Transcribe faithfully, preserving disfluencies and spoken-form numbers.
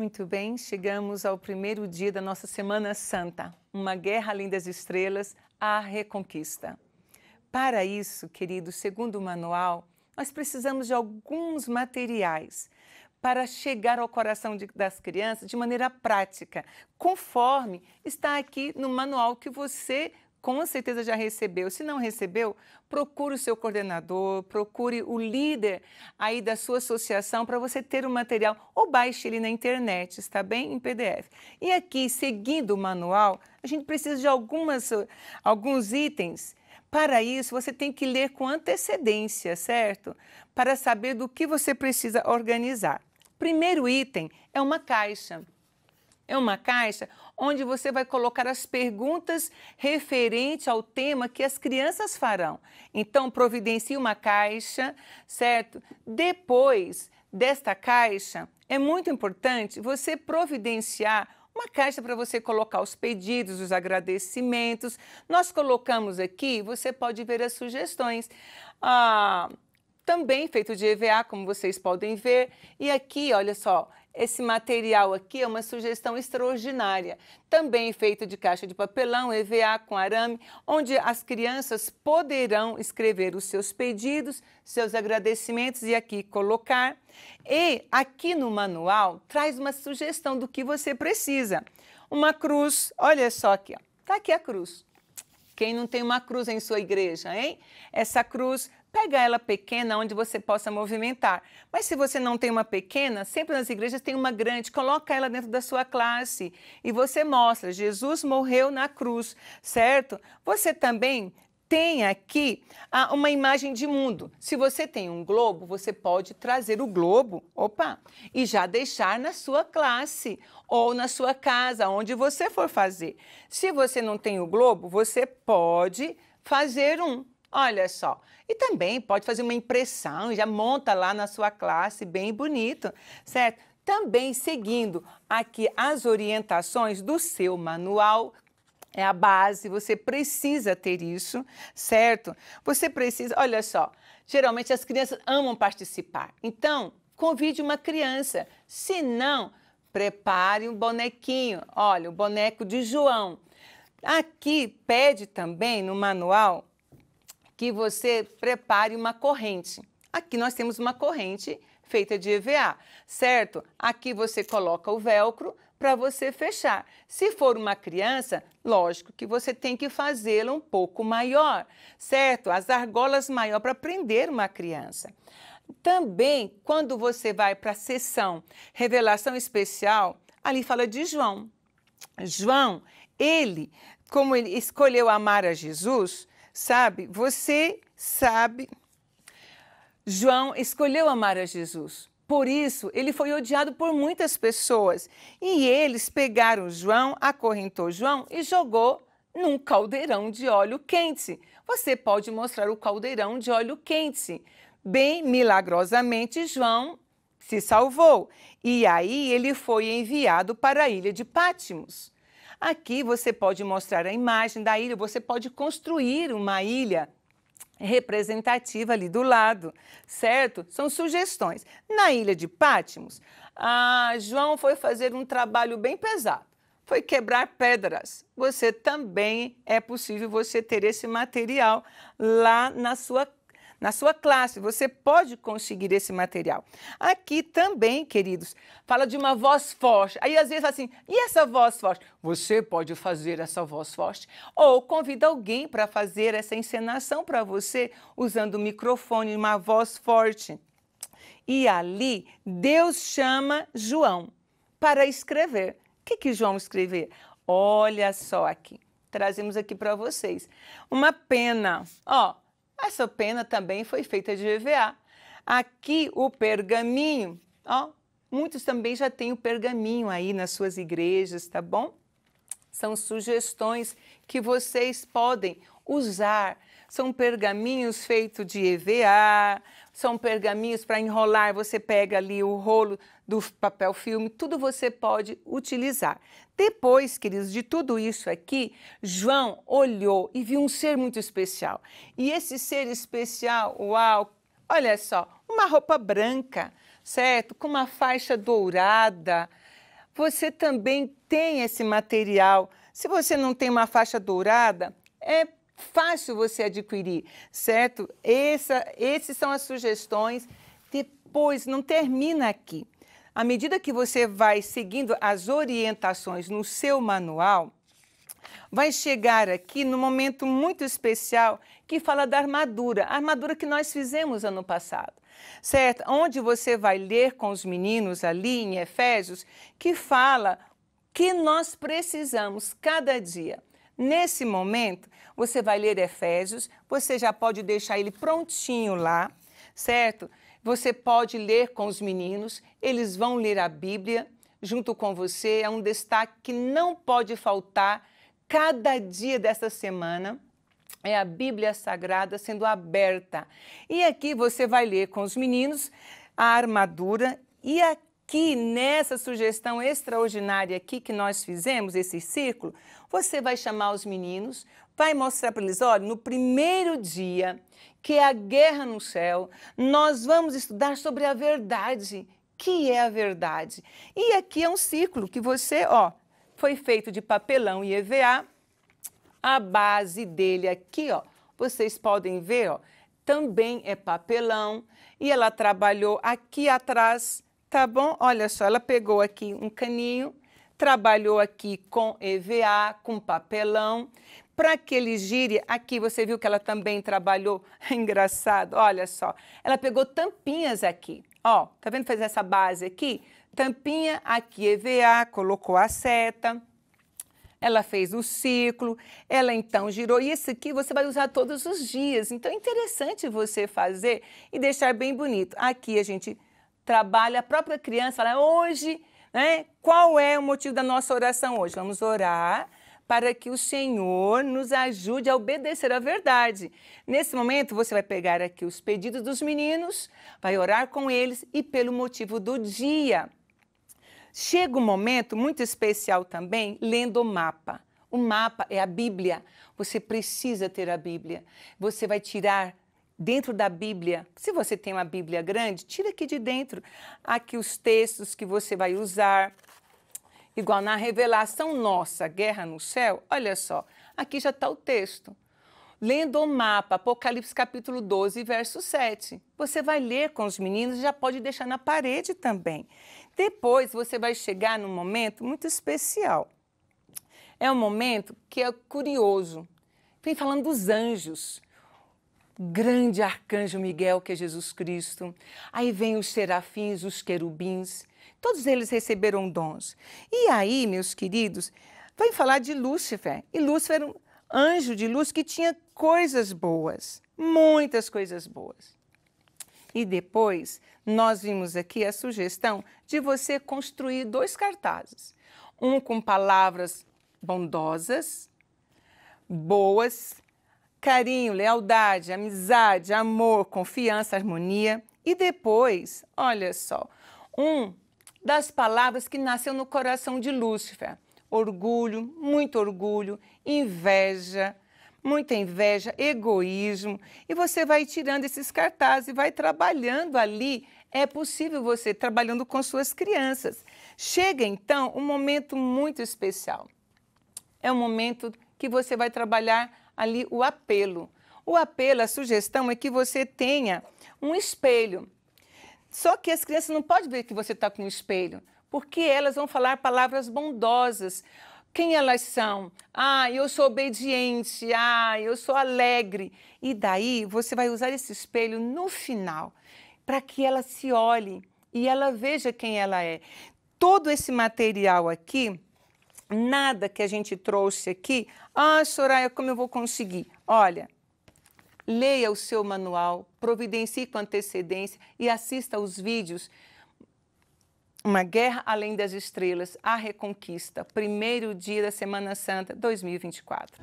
Muito bem, chegamos ao primeiro dia da nossa Semana Santa, uma guerra além das estrelas, a reconquista. Para isso, querido, segundo o manual, nós precisamos de alguns materiais para chegar ao coração de, das crianças de maneira prática, conforme está aqui no manual que você com certeza já recebeu. Se não recebeu, procure o seu coordenador, procure o líder aí da sua associação para você ter o material ou baixe ele na internet, está bem? Em P D F. E aqui, seguindo o manual, a gente precisa de algumas, alguns itens. Para isso, você tem que ler com antecedência, certo? Para saber do que você precisa organizar. Primeiro item é uma caixa. É uma caixa onde você vai colocar as perguntas referente ao tema que as crianças farão. Então, providencie uma caixa, certo? Depois desta caixa, é muito importante você providenciar uma caixa para você colocar os pedidos, os agradecimentos. Nós colocamos aqui, você pode ver as sugestões. Ah, também feito de E V A, como vocês podem ver. E aqui, olha só, esse material aqui é uma sugestão extraordinária, também feito de caixa de papelão, E V A com arame, onde as crianças poderão escrever os seus pedidos, seus agradecimentos e aqui colocar. E aqui no manual traz uma sugestão do que você precisa. Uma cruz, olha só aqui, ó. Tá aqui a cruz. Quem não tem uma cruz em sua igreja, hein? Essa cruz, pega ela pequena, onde você possa movimentar. Mas se você não tem uma pequena, sempre nas igrejas tem uma grande. Coloca ela dentro da sua classe e você mostra. Jesus morreu na cruz, certo? Você também tem aqui ah, uma imagem de mundo. Se você tem um globo, você pode trazer o globo, opa, e já deixar na sua classe ou na sua casa, onde você for fazer. Se você não tem o globo, você pode fazer um. Olha só, e também pode fazer uma impressão, já monta lá na sua classe, bem bonito, certo? Também seguindo aqui as orientações do seu manual, é a base, você precisa ter isso, certo? Você precisa, olha só, geralmente as crianças amam participar, então convide uma criança, se não, prepare um bonequinho, olha, o boneco de João. Aqui pede também no manual que você prepare uma corrente. Aqui nós temos uma corrente feita de E V A, certo? Aqui você coloca o velcro para você fechar. Se for uma criança, lógico que você tem que fazê-la um pouco maior, certo? As argolas maior para prender uma criança. Também, quando você vai para a sessão Revelação Especial, ali fala de João. João, ele, como ele escolheu amar a Jesus, sabe, você sabe, João escolheu amar a Jesus, por isso ele foi odiado por muitas pessoas e eles pegaram João, acorrentou João e jogou num caldeirão de óleo quente. Você pode mostrar o caldeirão de óleo quente. Bem, milagrosamente, João se salvou e aí ele foi enviado para a ilha de Patmos. Aqui você pode mostrar a imagem da ilha, você pode construir uma ilha representativa ali do lado, certo? São sugestões. Na ilha de Patmos, ah, João foi fazer um trabalho bem pesado, foi quebrar pedras. Você também, é possível você ter esse material lá na sua casa. Na sua classe, você pode conseguir esse material. Aqui também, queridos, fala de uma voz forte. Aí, às vezes, fala assim, e essa voz forte? Você pode fazer essa voz forte. Ou convida alguém para fazer essa encenação para você, usando o microfone, uma voz forte. E ali, Deus chama João para escrever. O que que João escreveu? Olha só aqui. Trazemos aqui para vocês. Uma pena, ó. Essa pena também foi feita de E V A. Aqui o pergaminho, ó, muitos também já têm o pergaminho aí nas suas igrejas, tá bom? São sugestões que vocês podem usar. São pergaminhos feitos de E V A, são pergaminhos para enrolar, você pega ali o rolo do papel filme, tudo você pode utilizar. Depois, queridos, de tudo isso aqui, João olhou e viu um ser muito especial. E esse ser especial, uau, olha só, uma roupa branca, certo? Com uma faixa dourada. Você também tem esse material. Se você não tem uma faixa dourada, é fácil você adquirir, certo? Essa, essas são as sugestões. Depois, não termina aqui. À medida que você vai seguindo as orientações no seu manual, vai chegar aqui num momento muito especial que fala da armadura, a armadura que nós fizemos ano passado, certo? Onde você vai ler com os meninos ali em Efésios, que fala que nós precisamos cada dia. Nesse momento, você vai ler Efésios, você já pode deixar ele prontinho lá, certo? Você pode ler com os meninos, eles vão ler a Bíblia junto com você. É um destaque que não pode faltar cada dia desta semana. É a Bíblia Sagrada sendo aberta. E aqui você vai ler com os meninos a armadura. E aqui, nessa sugestão extraordinária aqui que nós fizemos, esse círculo, você vai chamar os meninos, vai mostrar para eles, olha, no primeiro dia, que é a guerra no céu, nós vamos estudar sobre a verdade, que é a verdade. E aqui é um ciclo que você, ó, foi feito de papelão e EVA, a base dele aqui, ó, vocês podem ver, ó, também é papelão, e ela trabalhou aqui atrás, tá bom? Olha só, ela pegou aqui um caninho, trabalhou aqui com EVA, com papelão, para que ele gire, aqui você viu que ela também trabalhou, engraçado, olha só, ela pegou tampinhas aqui, ó, tá vendo, fez essa base aqui, tampinha, aqui EVA, colocou a seta, ela fez o círculo, ela então girou, e esse aqui você vai usar todos os dias, então é interessante você fazer e deixar bem bonito. Aqui a gente trabalha, a própria criança fala, hoje, né, qual é o motivo da nossa oração hoje? Vamos orar para que o Senhor nos ajude a obedecer a verdade. Nesse momento, você vai pegar aqui os pedidos dos meninos, vai orar com eles e pelo motivo do dia. Chega um momento muito especial também, lendo o mapa. O mapa é a Bíblia. Você precisa ter a Bíblia. Você vai tirar dentro da Bíblia, se você tem uma Bíblia grande, tira aqui de dentro. Aqui os textos que você vai usar. Igual na revelação nossa, Guerra no Céu, olha só, aqui já está o texto. Lendo o mapa, Apocalipse capítulo doze, verso sete. Você vai ler com os meninos e já pode deixar na parede também. Depois você vai chegar num momento muito especial. É um momento que é curioso. Vem falando dos anjos. Grande arcanjo Miguel, que é Jesus Cristo. Aí vem os serafins, os querubins. Todos eles receberam dons. E aí, meus queridos, vai falar de Lúcifer. E Lúcifer era um anjo de luz que tinha coisas boas, muitas coisas boas. E depois, nós vimos aqui a sugestão de você construir dois cartazes. Um com palavras bondosas, boas, carinho, lealdade, amizade, amor, confiança, harmonia. E depois, olha só, um das palavras que nasceu no coração de Lúcifer. Orgulho, muito orgulho, inveja, muita inveja, egoísmo. E você vai tirando esses cartazes e vai trabalhando ali. É possível você trabalhando com suas crianças. Chega, então, um momento muito especial. É um momento que você vai trabalhar ali o apelo. O apelo, a sugestão é que você tenha um espelho. Só que as crianças não podem ver que você está com um espelho, porque elas vão falar palavras bondosas. Quem elas são? Ah, eu sou obediente, ah, eu sou alegre. E daí você vai usar esse espelho no final, para que ela se olhe e ela veja quem ela é. Todo esse material aqui, nada que a gente trouxe aqui, ah, Soraya, como eu vou conseguir? Olha, leia o seu manual, providencie com antecedência e assista aos vídeos Uma Guerra Além das Estrelas, A Reconquista, primeiro dia da Semana Santa dois mil e vinte e quatro.